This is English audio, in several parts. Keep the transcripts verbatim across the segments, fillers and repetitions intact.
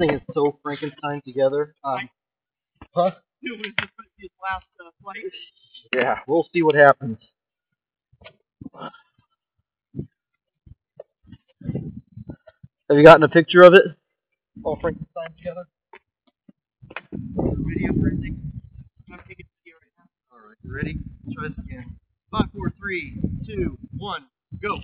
thing is so Frankenstein together. Um, huh? It was just his last uh, flight. Yeah, we'll see what happens. Have you gotten a picture of it? All Frankenstein together? Video printing. I'm taking video right now. Alright, you ready? Let's try this again. Five, four, three, two, one, go!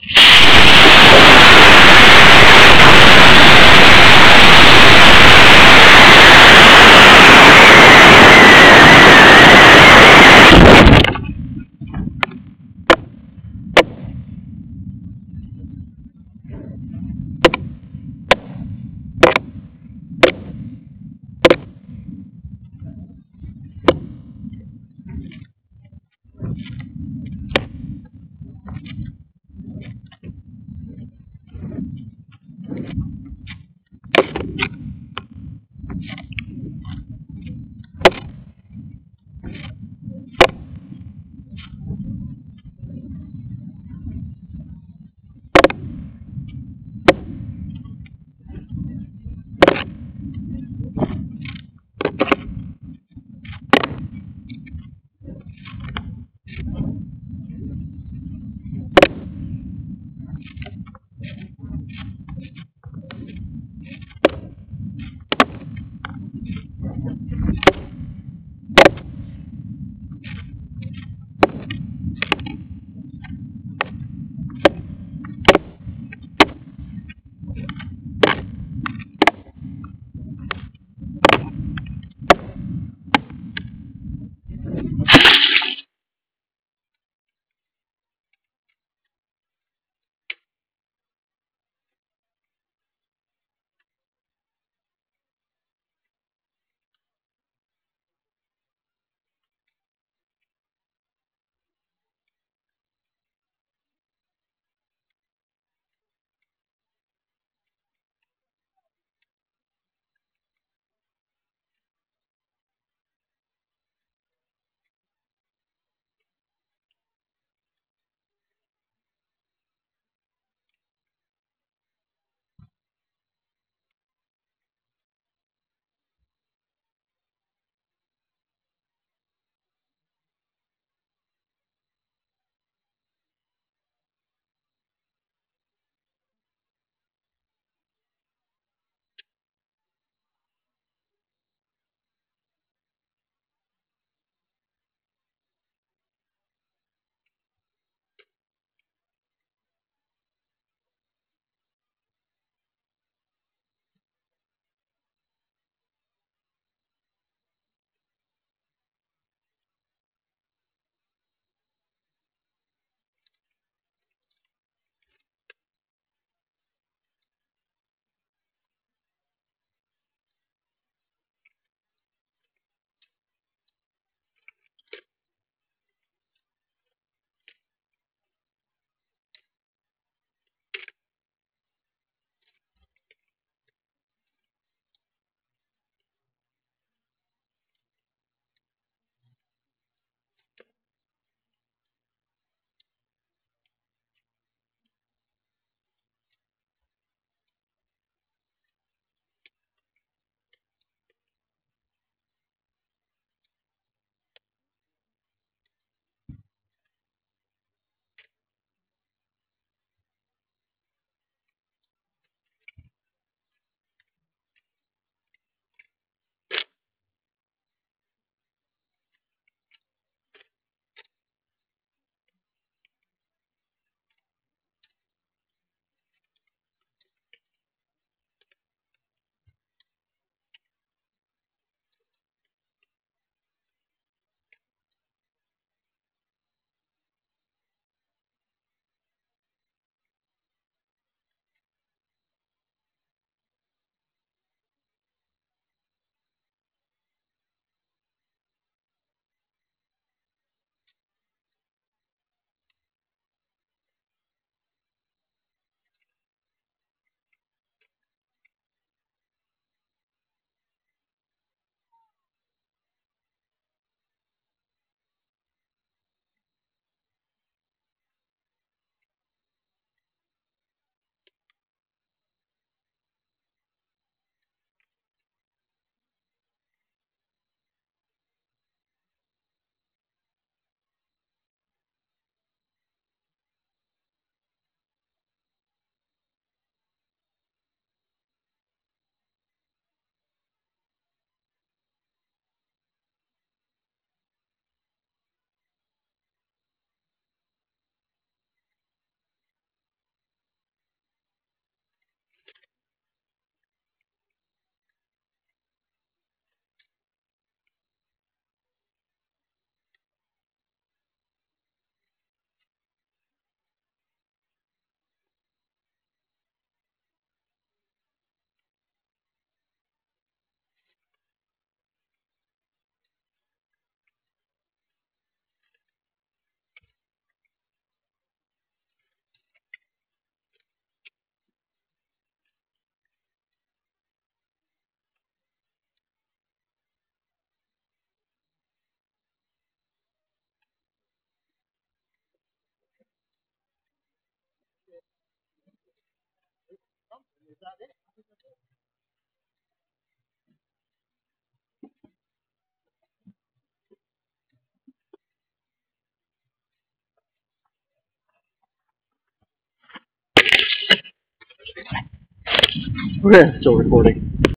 Okay, still recording.